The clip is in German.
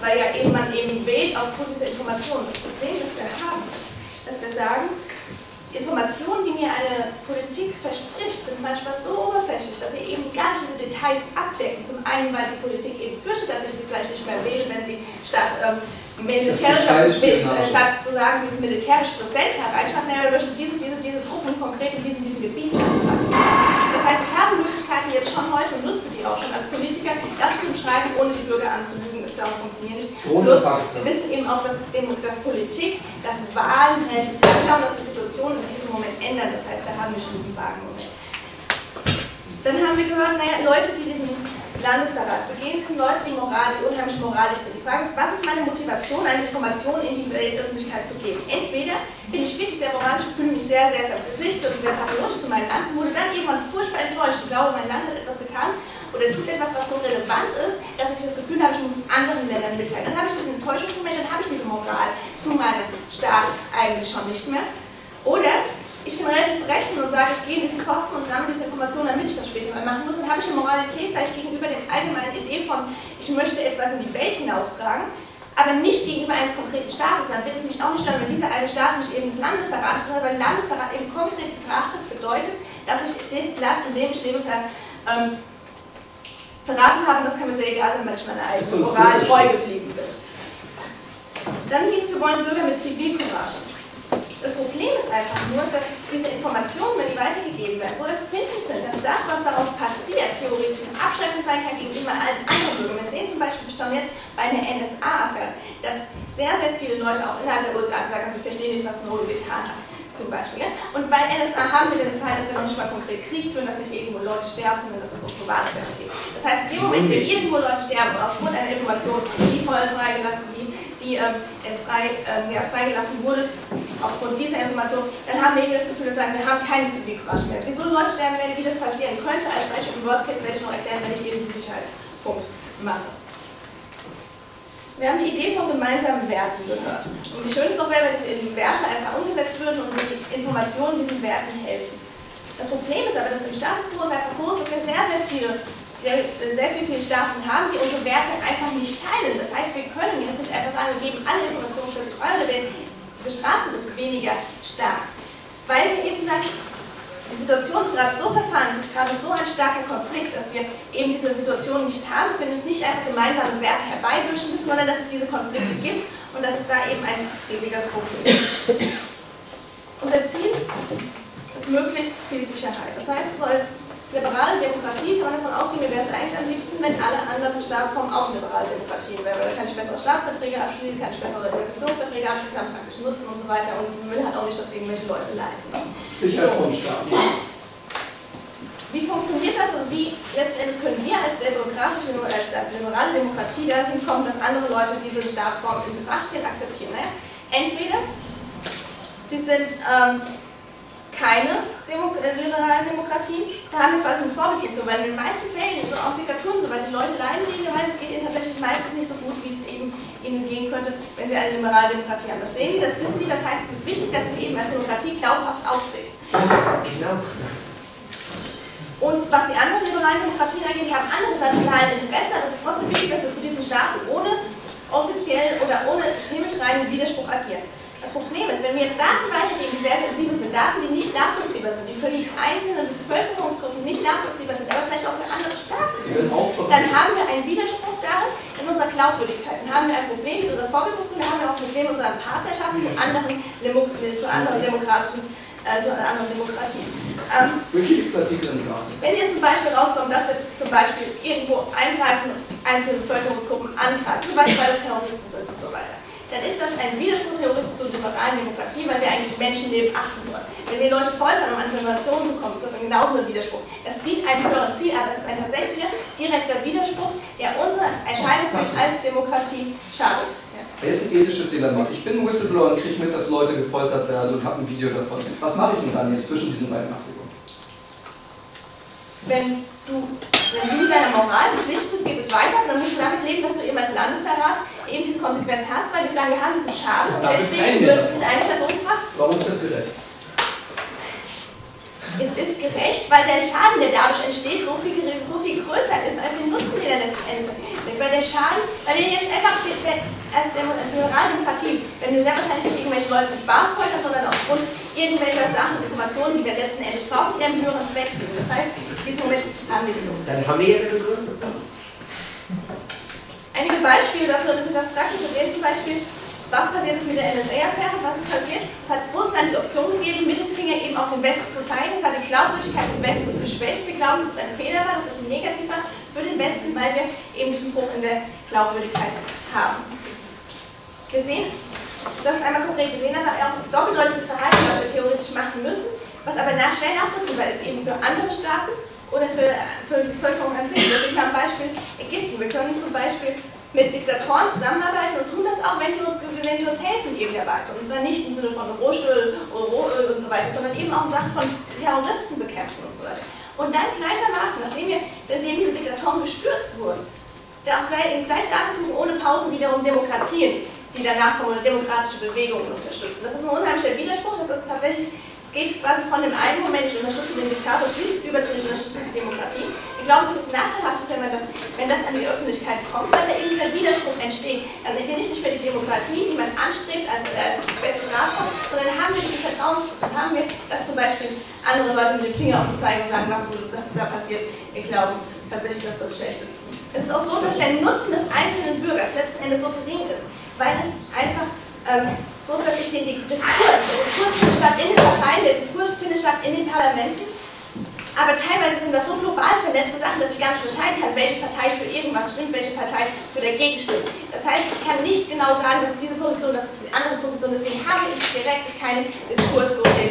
weil ja eben man eben wählt aufgrund dieser Informationen. Das Problem, das wir haben, ist, dass wir sagen, die Informationen, die mir eine Politik verspricht, sind manchmal so oberflächlich, dass sie eben gar nicht diese Details abdecken. Zum einen, weil die Politik eben fürchtet, dass ich sie vielleicht nicht mehr wähle, wenn sie statt statt zu sagen, sie ist militärisch präsent, habe einschlafen, wir möchten diese Gruppen konkret in diesen Gebieten machen. Das heißt, ich habe Möglichkeiten jetzt schon heute und nutze die auch schon als Politiker, das zu beschreiben, ohne die Bürger anzulügen. Das glaube ich funktioniert nicht. Bloß, wir wissen eben auch, dass Politik, dass Wahlen relativ lang dauern, dass die Situation in diesem Moment ändern. Das heißt, da haben wir schon diesen vagen Moment. Dann haben wir gehört, naja, Leute, die diesen Landesverrat begehen, sind Leute, die unheimlich moralisch sind. Die Frage ist, was ist meine Motivation, eine Information in die Öffentlichkeit zu geben? Entweder bin ich wirklich sehr moralisch und fühle mich sehr, sehr verpflichtet und sehr patriotisch zu meinem Land, wurde dann jemand furchtbar enttäuscht und glaube, mein Land hat etwas getan oder tut etwas, was so relevant ist, dass ich das Gefühl habe, ich muss es anderen Ländern mitteilen. Dann habe ich diesen Enttäuschungsmoment, dann habe ich diese Moral zu meinem Staat eigentlich schon nicht mehr. Oder ich bin relativ berechnend und sage, ich gehe in diesen Kosten und sammle diese Informationen, damit ich das später mal machen muss. Dann habe ich eine Moralität vielleicht gegenüber der allgemeinen Idee von, ich möchte etwas in die Welt hinaustragen, aber nicht gegenüber eines konkreten Staates. Dann wird es mich auch nicht stören, wenn dieser eine Staat mich eben des Landesverrats hat, weil Landesverrat eben konkret betrachtet bedeutet, dass ich das Land, in dem ich lebe, kann verraten habe. Das kann mir sehr egal sein, wenn ich meiner eigenen Moral treu geblieben bin. Dann hieß es, wir wollen Bürger mit Zivilcourage. Das Problem ist einfach nur, dass diese Informationen, wenn die weitergegeben werden, so empfindlich sind, dass das, was daraus passiert, theoretisch ein Abschrecken sein kann gegenüber allen anderen Bürgern. Wir sehen zum Beispiel schon jetzt bei einer NSA-Affäre, dass sehr, sehr viele Leute auch innerhalb der USA gesagt haben, sie verstehen nicht, was Snowden getan hat, zum Beispiel. Und bei NSA haben wir den Fall, dass wir noch nicht mal konkret Krieg führen, dass nicht irgendwo Leute sterben, sondern dass es um Privatsphäre geht. Das heißt, in dem Moment, wenn irgendwo Leute sterben, aufgrund einer Information, die vorher freigelassen, freigelassen wurde, aufgrund dieser Information, dann haben wir das Gefühl, dass wir haben keine Zivilcourage mehr. Wieso Leute sterben werden, wie das passieren könnte, als Beispiel im Worst Case werde ich noch erklären, wenn ich eben diesen Sicherheitspunkt mache. Wir haben die Idee von gemeinsamen Werten gehört. Und wie schön es doch wäre, wenn es in Werte einfach umgesetzt würden und die Informationen diesen Werten helfen. Das Problem ist aber, dass im Status quo einfach so ist, dass wir sehr viele Staaten haben, die unsere Werte einfach nicht teilen. Das heißt, wir können jetzt nicht einfach sagen, wir geben alle Informationen für eure, denn bestrafen ist weniger stark. Weil wir eben sagen, die Situation ist gerade so verfahren, es ist gerade so ein starker Konflikt, dass wir eben diese Situation nicht haben, dass wir uns nicht einfach gemeinsame Werte herbeiwünschen müssen, sondern dass es diese Konflikte gibt und dass es da eben ein riesiges Problem ist. Unser Ziel ist möglichst viel Sicherheit. Das heißt, so als liberale Demokratie kann man davon ausgehen, mir wäre es eigentlich am liebsten, wenn alle anderen Staatsformen auch liberale Demokratien wären. Da kann ich bessere Staatsverträge abschließen, kann ich bessere Investitionsverträge abschließen, habe praktisch Nutzen und so weiter und will halt auch nicht, dass irgendwelche Leute leiden. Sicherheit vom Staat. Wie funktioniert das und wie letzten Endes können wir als liberale Demokratie dahin kommen, dass andere Leute diese Staatsformen in Betracht ziehen, akzeptieren? Ne? Entweder sie sind keine liberale Demokratie, da haben wir quasi ein Vorbild so, weil in den meisten Fällen, so auch Diktaturen, so weil die Leute leiden gegen Gewalt, es geht ihnen tatsächlich meistens nicht so gut, wie es eben ihnen gehen könnte, wenn sie eine liberale Demokratie haben. Das sehen die, das wissen die, das heißt, es ist wichtig, dass wir eben als Demokratie glaubhaft auftreten. Genau. Und was die anderen liberalen Demokratien angeht, die haben andere nationale Interessen, aber es ist trotzdem wichtig, dass wir zu diesen Staaten ohne offiziell oder ohne themenreinen Widerspruch agieren. Das Problem ist, wenn wir jetzt Daten weitergeben, die sehr sensibel sind, Daten, die nicht nachvollziehbar sind, die für die einzelnen Bevölkerungsgruppen nicht nachvollziehbar sind, aber vielleicht auch für andere Staaten, dann haben wir einen Widerspruch darin in unserer Glaubwürdigkeit. Dann haben wir ein Problem mit unserer Vorbildfunktion, dann haben wir auch ein Problem mit unserer Partnerschaft zu anderen Demokratien. Wenn ihr zum Beispiel rauskommt, dass wir jetzt zum Beispiel irgendwo eingreifen, einzelne Bevölkerungsgruppen angreifen, zum Beispiel weil das Terroristen sind und so weiter, dann ist das ein Widerspruch theoretisch zur liberalen Demokratie, weil wir eigentlich Menschenleben achten wollen. Wenn wir Leute foltern, um an Informationen zu kommen, ist das ein genauso ein Widerspruch. Das dient einem höheren Ziel an, das ist ein tatsächlicher direkter Widerspruch, der unserer Entscheidungsweg als Demokratie schadet. Wer ist ein ethisches Dilemma? Ich bin Whistleblower und kriege mit, dass Leute gefoltert werden und habe ein Video davon. Was mache ich denn dann jetzt zwischen diesen beiden Abwägungen? Wenn du deiner Moral verpflichtet bist, geht es weiter und dann musst du damit leben, dass du eben als Landesverrat eben diese Konsequenz hast, weil wir sagen, wir haben diesen Schaden und deswegen wirst du diese eine Person verhaften. Warum ist das gerecht? Es ist gerecht, weil der Schaden, der dadurch entsteht, so viel größer ist als den Nutzen, den er letztendlich entsteht. Weil der Schaden, weil den jetzt einfach als moralische Empathie, wenn wir sehr wahrscheinlich nicht irgendwelche Leute zum Spaß foltern, sondern aufgrund irgendwelcher Sachen, Informationen, die wir letzten Endes brauchen, ihren höheren Zweck dienen. Das heißt, in diesem Moment haben wir die so. Dann haben wir ja gegründet. Einige Beispiele dazu, das ist abstrakt, wir sehen zum Beispiel, was passiert ist mit der NSA-Affäre, was ist passiert? Es hat Russland die Option gegeben, Mittelfinger eben auf den Westen zu zeigen, es hat die Glaubwürdigkeit des Westens geschwächt. Wir glauben, dass es ein Fehler war, dass es ein Negativ war für den Westen, weil wir eben diesen Bruch in der Glaubwürdigkeit haben. Wir sehen, das ist einmal konkret gesehen, aber auch doppeldeutiges Verhalten, was wir theoretisch machen müssen, was aber schwer nachvollziehbar ist, eben für andere Staaten oder für die Bevölkerung an sich. Wir haben Beispiel Ägypten, wir können zum Beispiel mit Diktatoren zusammenarbeiten und tun das auch, wenn die uns helfen geben dabei. Und zwar nicht im Sinne von Rohöl, Rohöl und so weiter, sondern eben auch in Sachen von Terroristenbekämpfung und so weiter. Und dann gleichermaßen, nachdem diese Diktatoren gestürzt wurden, da auch im gleichen Atemzug ohne Pausen wiederum Demokratien, die danach kommen, demokratische Bewegungen unterstützen. Das ist ein unheimlicher Widerspruch, das ist tatsächlich, es geht quasi von dem einen Moment, ich unterstütze den Diktator, über zu unterstützen die Demokratie. Ich glaube, es ist nachteilhaft, wenn das an die Öffentlichkeit kommt, weil da eben dieser Widerspruch entsteht. Dann bin ich nicht mehr die Demokratie, die man anstrebt als beste Staatsform, sondern haben wir diese Vertrauensbrüche, dann haben wir, dass zum Beispiel andere Leute mit den Finger auf uns zeigen und sagen, was ist da passiert. Wir glauben tatsächlich, dass das schlecht ist. Es ist auch so, dass der Nutzen des einzelnen Bürgers letzten Endes so gering ist, weil es einfach so ist, dass ich den Diskurs findet statt in den Parteien, der Diskurs findet statt in den Parlamenten. Aber teilweise sind das so global vernetzte Sachen, dass ich gar nicht unterscheiden kann, welche Partei für irgendwas stimmt, welche Partei für dagegen stimmt. Das heißt, ich kann nicht genau sagen, das ist diese Position, das ist die andere Position, deswegen habe ich direkt keinen Diskurs so, den